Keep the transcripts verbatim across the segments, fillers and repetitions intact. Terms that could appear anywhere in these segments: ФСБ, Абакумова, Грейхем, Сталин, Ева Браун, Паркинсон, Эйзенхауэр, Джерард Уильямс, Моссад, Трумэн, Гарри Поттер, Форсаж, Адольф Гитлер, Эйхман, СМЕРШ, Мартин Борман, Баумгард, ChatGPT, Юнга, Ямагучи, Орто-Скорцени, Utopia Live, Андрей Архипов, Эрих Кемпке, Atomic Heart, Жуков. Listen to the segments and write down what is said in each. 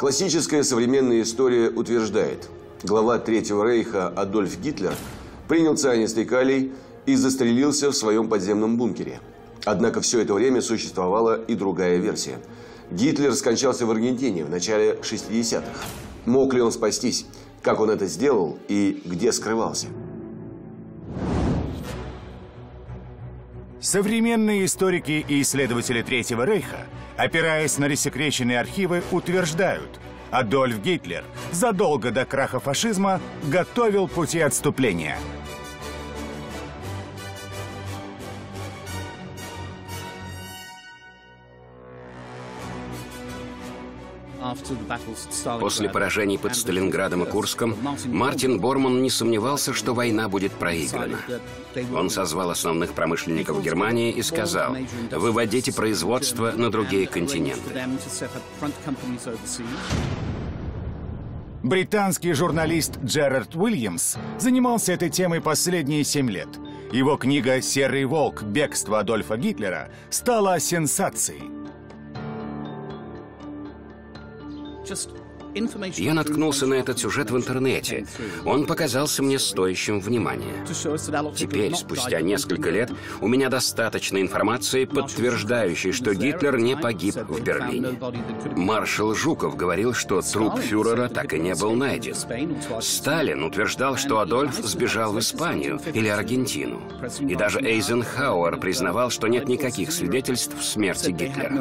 Классическая современная история утверждает, глава Третьего Рейха Адольф Гитлер принял цианистый калий и застрелился в своем подземном бункере. Однако все это время существовала и другая версия. Гитлер скончался в Аргентине в начале шестидесятых. Мог ли он спастись? Как он это сделал и где скрывался? Современные историки и исследователи Третьего Рейха, опираясь на рассекреченные архивы, утверждают, Адольф Гитлер задолго до краха фашизма готовил пути отступления. После поражений под Сталинградом и Курском Мартин Борман не сомневался, что война будет проиграна. Он созвал основных промышленников Германии и сказал: «Выводите производство на другие континенты». Британский журналист Джерард Уильямс занимался этой темой последние семь лет. Его книга «Серый волк. Бегство Адольфа Гитлера» стала сенсацией. Я наткнулся на этот сюжет в интернете. Он показался мне стоящим внимания. Теперь, спустя несколько лет, у меня достаточно информации, подтверждающей, что Гитлер не погиб в Берлине. Маршал Жуков говорил, что труп фюрера так и не был найден. Сталин утверждал, что Адольф сбежал в Испанию или Аргентину. И даже Эйзенхауэр признавал, что нет никаких свидетельств смерти Гитлера.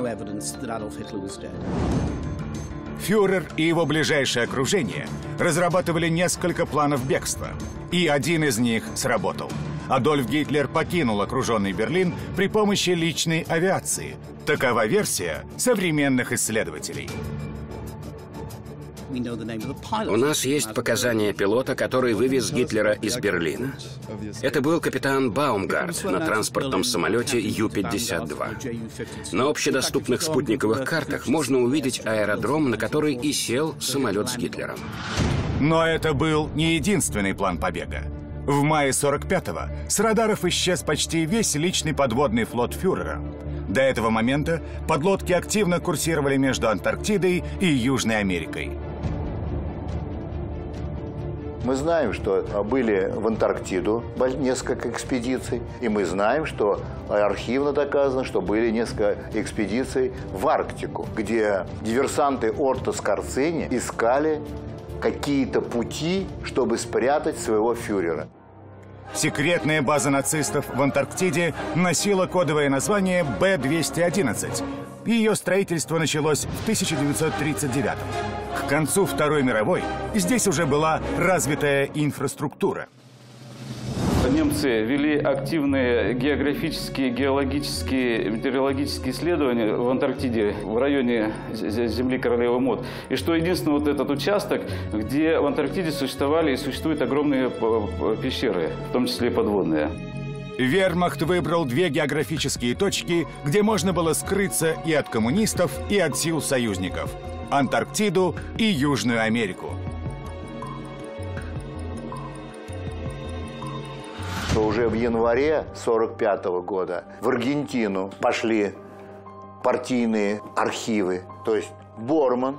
Фюрер и его ближайшее окружение разрабатывали несколько планов бегства. И один из них сработал. Адольф Гитлер покинул окруженный Берлин при помощи личной авиации. Такова версия современных исследователей. У нас есть показания пилота, который вывез Гитлера из Берлина. Это был капитан Баумгард на транспортном самолете Ю пятьдесят два. На общедоступных спутниковых картах можно увидеть аэродром, на который и сел самолет с Гитлером. Но это был не единственный план побега. В мае сорок пятого с радаров исчез почти весь личный подводный флот фюрера. До этого момента подлодки активно курсировали между Антарктидой и Южной Америкой. Мы знаем, что были в Антарктиду несколько экспедиций, и мы знаем, что архивно доказано, что были несколько экспедиций в Арктику, где диверсанты Орто-Скорцени искали какие-то пути, чтобы спрятать своего фюрера. Секретная база нацистов в Антарктиде носила кодовое название Бэ двести одиннадцать. Ее строительство началось в тысяча девятьсот тридцать девятом. К концу Второй мировой здесь уже была развитая инфраструктура. Немцы вели активные географические, геологические, метеорологические исследования в Антарктиде, в районе земли Королевы Мод. И что единственный вот этот участок, где в Антарктиде существовали и существуют огромные пещеры, в том числе подводные. Вермахт выбрал две географические точки, где можно было скрыться и от коммунистов, и от сил союзников – Антарктиду и Южную Америку. Что уже в январе сорок пятого года в Аргентину пошли партийные архивы. То есть Борман,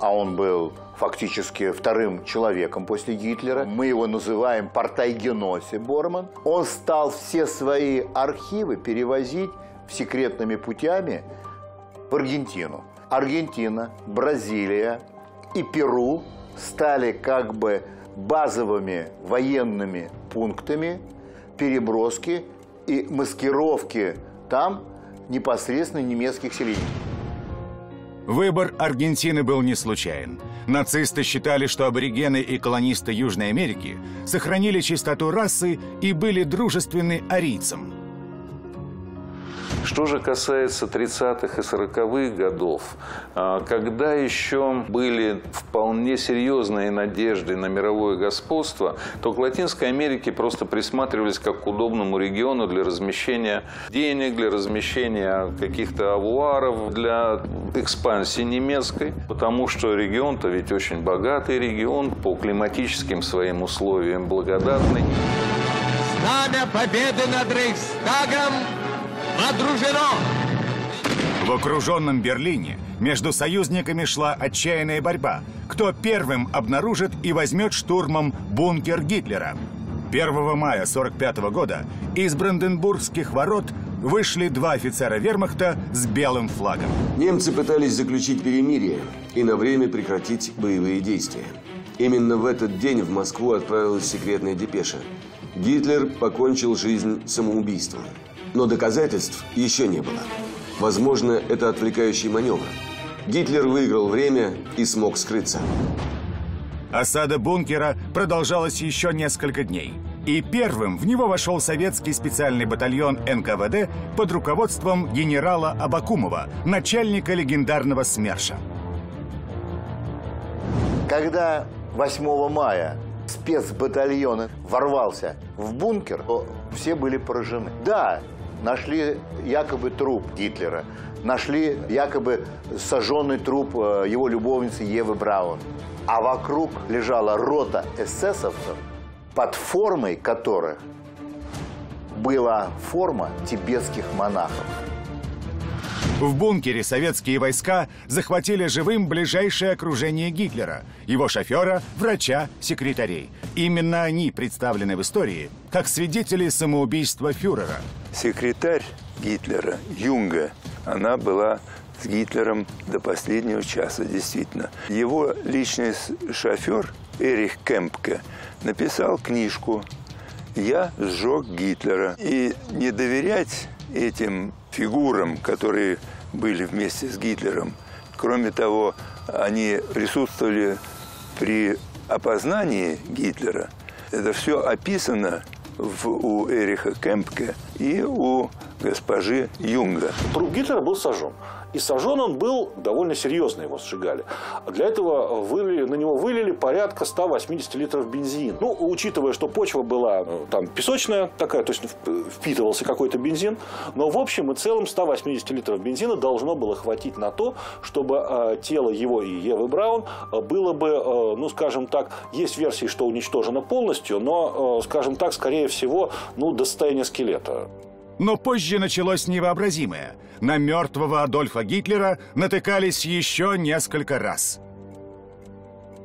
а он был фактически вторым человеком после Гитлера, мы его называем партайгеносе Борман, он стал все свои архивы перевозить секретными путями в Аргентину. Аргентина, Бразилия и Перу стали как бы базовыми военными пунктами переброски и маскировки там непосредственно немецких селений. Выбор Аргентины был не случайен. Нацисты считали, что аборигены и колонисты Южной Америки сохранили чистоту расы и были дружественны арийцам. Что же касается тридцатых и сороковых годов, когда еще были вполне серьезные надежды на мировое господство, то к Латинской Америке просто присматривались как к удобному региону для размещения денег, для размещения каких-то авуаров, для экспансии немецкой, потому что регион-то ведь очень богатый регион, по климатическим своим условиям благодатный. Знамя победы над Рейхстагом водружено! В окруженном Берлине между союзниками шла отчаянная борьба, кто первым обнаружит и возьмет штурмом бункер Гитлера. первого мая сорок пятого года из Бранденбургских ворот вышли два офицера вермахта с белым флагом. Немцы пытались заключить перемирие и на время прекратить боевые действия. Именно в этот день в Москву отправилась секретная депеша. Гитлер покончил жизнь самоубийством. Но доказательств еще не было. Возможно, это отвлекающий маневр. Гитлер выиграл время и смог скрыться. Осада бункера продолжалась еще несколько дней. И первым в него вошел советский специальный батальон эн ка вэ дэ под руководством генерала Абакумова, начальника легендарного СМЕРШа. Когда восьмого мая спецбатальон ворвался в бункер, все были поражены. Да, нашли якобы труп Гитлера, нашли якобы сожженный труп его любовницы Евы Браун. А вокруг лежала рота эсэсовцев, под формой которых была форма тибетских монахов. В бункере советские войска захватили живым ближайшее окружение Гитлера, его шофера, врача, секретарей. Именно они представлены в истории как свидетели самоубийства фюрера. Секретарь Гитлера, Юнга, она была с Гитлером до последнего часа, действительно. Его личный шофер Эрих Кемпке написал книжку «Я сжег Гитлера». И не доверять этим фигурам, которые были вместе с Гитлером, кроме того, они присутствовали при опознании Гитлера. Это все описано в, у Эриха Кемпке и у госпожи Юнга. Труп Гитлера был сожжен. И сожжен он был довольно серьезно, его сжигали. Для этого вылили, на него вылили порядка ста восьмидесяти литров бензина. Ну, учитывая, что почва была там песочная такая, то есть впитывался какой-то бензин, но в общем и целом ста восьмидесяти литров бензина должно было хватить на то, чтобы э, тело его и Евы Браун было бы, э, ну, скажем так, есть версии, что уничтожено полностью, но, э, скажем так, скорее всего, ну, до состояния скелета. Но позже началось невообразимое. На мертвого Адольфа Гитлера натыкались еще несколько раз.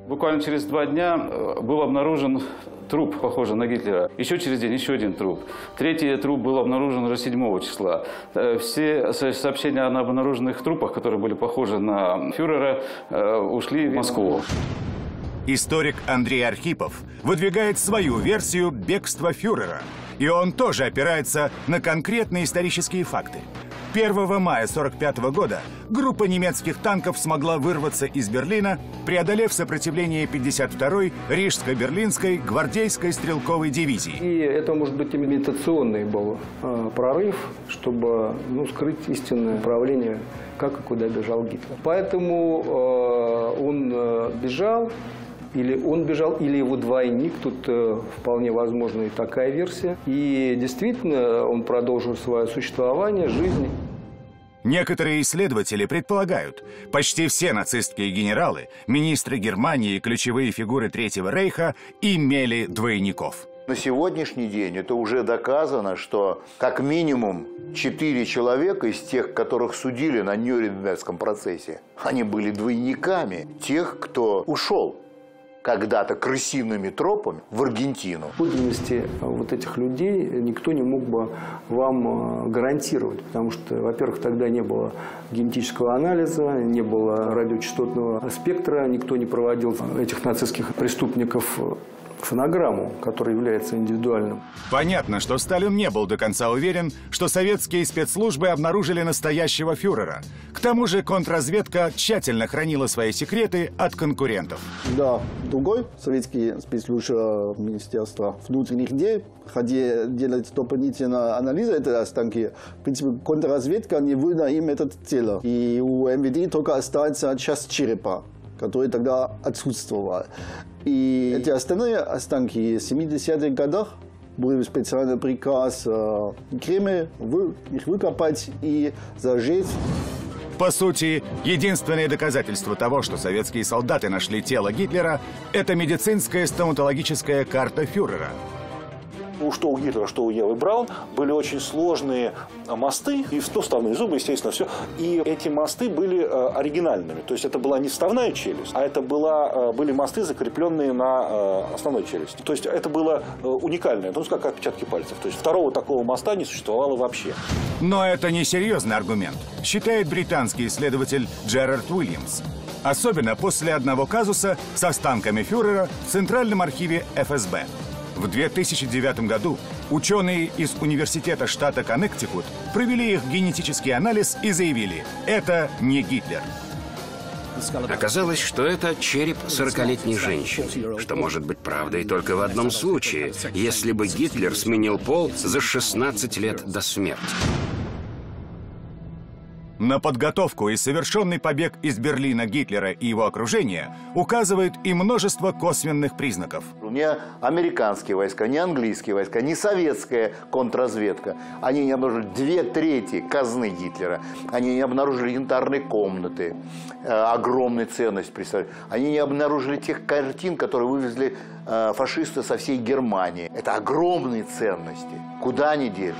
Буквально через два дня был обнаружен труп, похожий на Гитлера. Еще через день еще один труп. Третий труп был обнаружен уже седьмого числа. Все сообщения о обнаруженных трупах, которые были похожи на фюрера, ушли в Москву. Историк Андрей Архипов выдвигает свою версию бегства фюрера. И он тоже опирается на конкретные исторические факты. первого мая сорок пятого года группа немецких танков смогла вырваться из Берлина, преодолев сопротивление пятьдесят второй Рижско-Берлинской гвардейской стрелковой дивизии. И это, может быть, имитационный был э, прорыв, чтобы, ну, скрыть истинное направление, как и куда бежал Гитлер. Поэтому э, он э, бежал. Или он бежал, или его двойник, тут э, вполне возможна и такая версия. И действительно, он продолжил свое существование, жизнь. Некоторые исследователи предполагают, почти все нацистские генералы, министры Германии и ключевые фигуры Третьего Рейха имели двойников. На сегодняшний день это уже доказано, что как минимум четыре человека из тех, которых судили на Нюрнбергском процессе, они были двойниками тех, кто ушел когда-то крысиными тропами в Аргентину. Подлинности вот этих людей никто не мог бы вам гарантировать, потому что, во-первых, тогда не было генетического анализа, не было радиочастотного спектра, никто не проводил этих нацистских преступников фонограмму, которая является индивидуальным. Понятно, что Сталин не был до конца уверен, что советские спецслужбы обнаружили настоящего фюрера. К тому же контрразведка тщательно хранила свои секреты от конкурентов. Да, другой советский спецслужба Министерства внутренних дел, хотя делать дополнительные анализы, это останки. В принципе, контрразведка не выдала им это тело. И у эм вэ дэ только остается часть черепа, который тогда отсутствовал. И эти остальные останки в семидесятых годах был специальный приказ э, Кремля вы, их выкопать и зажечь. По сути, единственное доказательство того, что советские солдаты нашли тело Гитлера, это медицинская стоматологическая карта фюрера. у, что у Гитлера, что у Евы Браун, были очень сложные мосты, и ну, вставные зубы, естественно, все. И эти мосты были э, оригинальными. То есть это была не вставная челюсть, а это была, э, были мосты, закрепленные на э, основной челюсти. То есть это было э, уникальное, ну, как отпечатки пальцев. То есть второго такого моста не существовало вообще. Но это не серьезный аргумент, считает британский исследователь Джерард Уильямс. Особенно после одного казуса с останками фюрера в Центральном архиве эф эс бэ. В две тысячи девятом году ученые из университета штата Коннектикут провели их генетический анализ и заявили, это не Гитлер. Оказалось, что это череп сорокалетней женщины, что может быть правдой только в одном случае, если бы Гитлер сменил пол за шестнадцать лет до смерти. На подготовку и совершенный побег из Берлина Гитлера и его окружения указывает и множество косвенных признаков. Не американские войска, не английские войска, не советская контрразведка. Они не обнаружили две трети казны Гитлера. Они не обнаружили янтарные комнаты, э, огромную ценность представляют. Они не обнаружили тех картин, которые вывезли э, фашисты со всей Германии. Это огромные ценности. Куда они делись?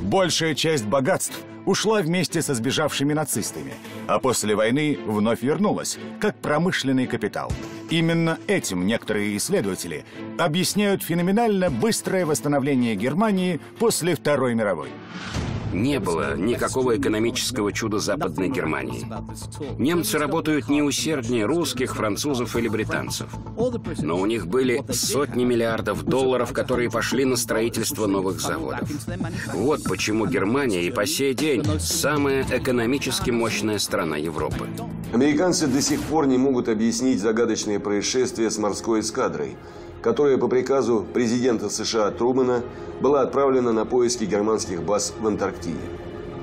Большая часть богатств ушла вместе со сбежавшими нацистами, а после войны вновь вернулась, как промышленный капитал. Именно этим некоторые исследователи объясняют феноменально быстрое восстановление Германии после Второй мировой. Не было никакого экономического чуда Западной Германии. Немцы работают не усерднее русских, французов или британцев. Но у них были сотни миллиардов долларов, которые пошли на строительство новых заводов. Вот почему Германия и по сей день самая экономически мощная страна Европы. Американцы до сих пор не могут объяснить загадочные происшествия с морской эскадрой, которая по приказу президента США Трумэна была отправлена на поиски германских баз в Антарктиде.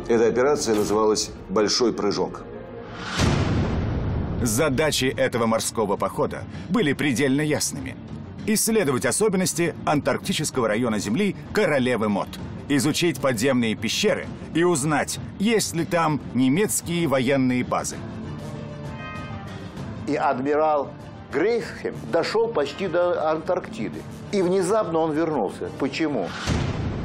Эта операция называлась «Большой прыжок». Задачи этого морского похода были предельно ясными. Исследовать особенности антарктического района Земли Королевы Мод, изучить подземные пещеры и узнать, есть ли там немецкие военные базы. И адмирал Грейхем дошел почти до Антарктиды. И внезапно он вернулся. Почему?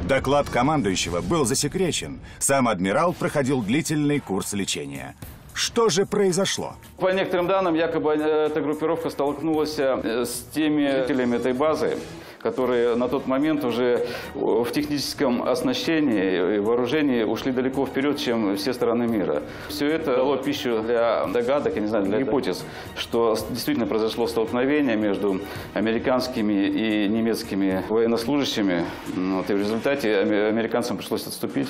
Доклад командующего был засекречен. Сам адмирал проходил длительный курс лечения. Что же произошло? По некоторым данным, якобы эта группировка столкнулась с теми жителями этой базы, которые на тот момент уже в техническом оснащении и вооружении ушли далеко вперед, чем все страны мира. Все это дало пищу для догадок, я не знаю, для гипотез, что действительно произошло столкновение между американскими и немецкими военнослужащими. Вот, и в результате американцам пришлось отступить.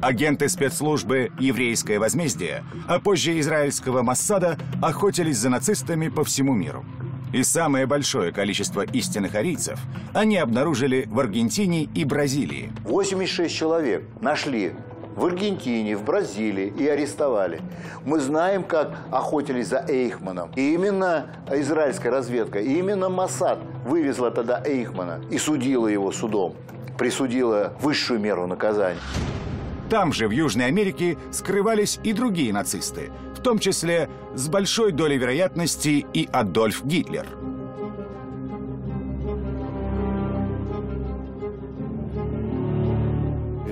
Агенты спецслужбы «Еврейское возмездие», а позже израильского Моссада, охотились за нацистами по всему миру. И самое большое количество истинных арийцев они обнаружили в Аргентине и Бразилии. восемьдесят шесть человек нашли в Аргентине, в Бразилии и арестовали. Мы знаем, как охотились за Эйхманом. И именно израильская разведка, и именно Моссад вывезла тогда Эйхмана и судила его судом, присудила высшую меру наказания. Там же, в Южной Америке, скрывались и другие нацисты, в том числе с большой долей вероятности и Адольф Гитлер.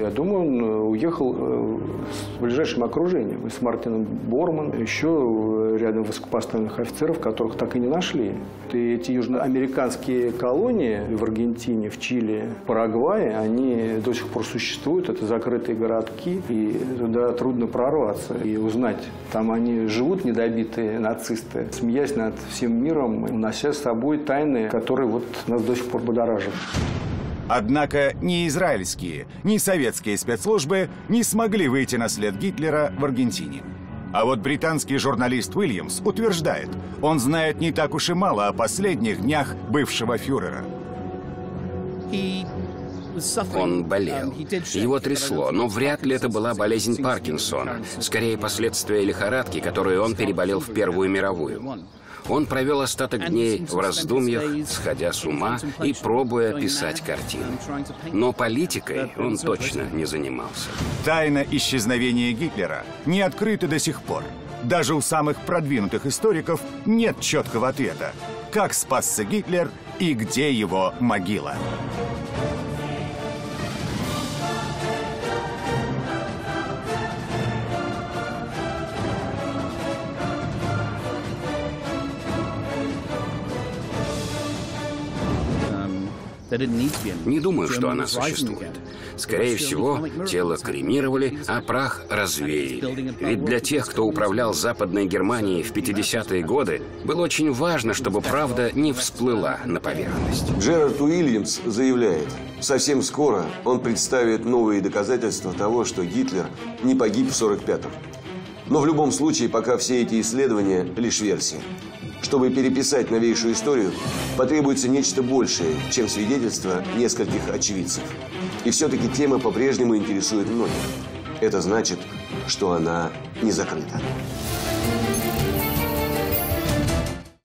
Я думаю, он уехал с ближайшим окружением, с Мартином Борман, еще рядом высокопоставленных офицеров, которых так и не нашли. И эти южноамериканские колонии в Аргентине, в Чили, в Парагвае, они до сих пор существуют, это закрытые городки, и туда трудно прорваться и узнать. Там они живут, недобитые нацисты, смеясь над всем миром, унося с собой тайны, которые вот нас до сих пор будоражат. Однако ни израильские, ни советские спецслужбы не смогли выйти на след Гитлера в Аргентине. А вот британский журналист Уильямс утверждает, он знает не так уж и мало о последних днях бывшего фюрера. Он болел. Его трясло, но вряд ли это была болезнь Паркинсона, скорее последствия лихорадки, которую он переболел в Первую мировую. Он провел остаток дней в раздумьях, сходя с ума и пробуя писать картины. Но политикой он точно не занимался. Тайна исчезновения Гитлера не открыта до сих пор. Даже у самых продвинутых историков нет четкого ответа, как спасся Гитлер и где его могила. Не думаю, что она существует. Скорее всего, тело кремировали, а прах развеяли. Ведь для тех, кто управлял Западной Германией в пятидесятые годы, было очень важно, чтобы правда не всплыла на поверхность. Джерард Уильямс заявляет, совсем скоро он представит новые доказательства того, что Гитлер не погиб в сорок пятом. Но в любом случае, пока все эти исследования – лишь версии. Чтобы переписать новейшую историю, потребуется нечто большее, чем свидетельство нескольких очевидцев. И все-таки тема по-прежнему интересует многих. Это значит, что она не закрыта.